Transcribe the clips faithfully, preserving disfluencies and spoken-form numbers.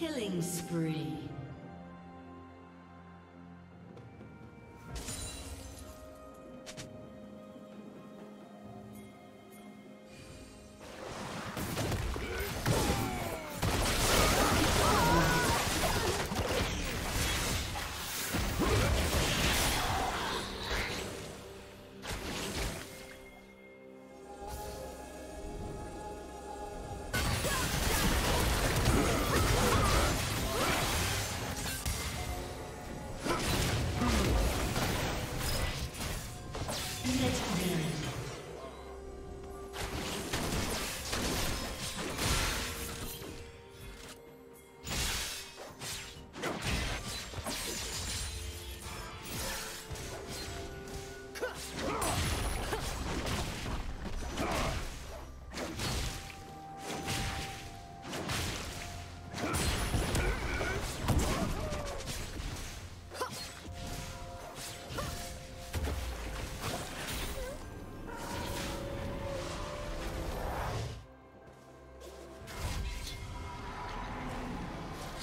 Killing spree.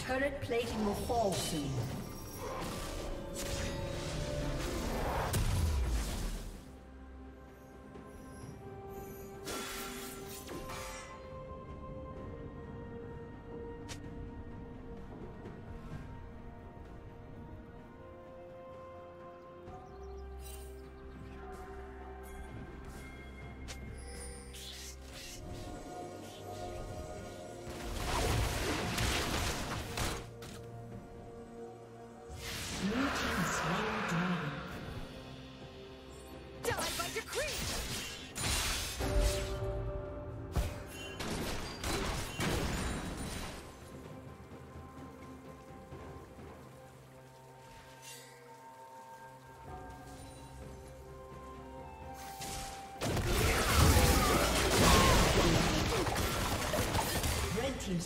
Turret plating will fall soon. Team's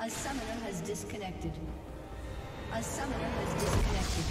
A summoner has disconnected. A summoner has disconnected.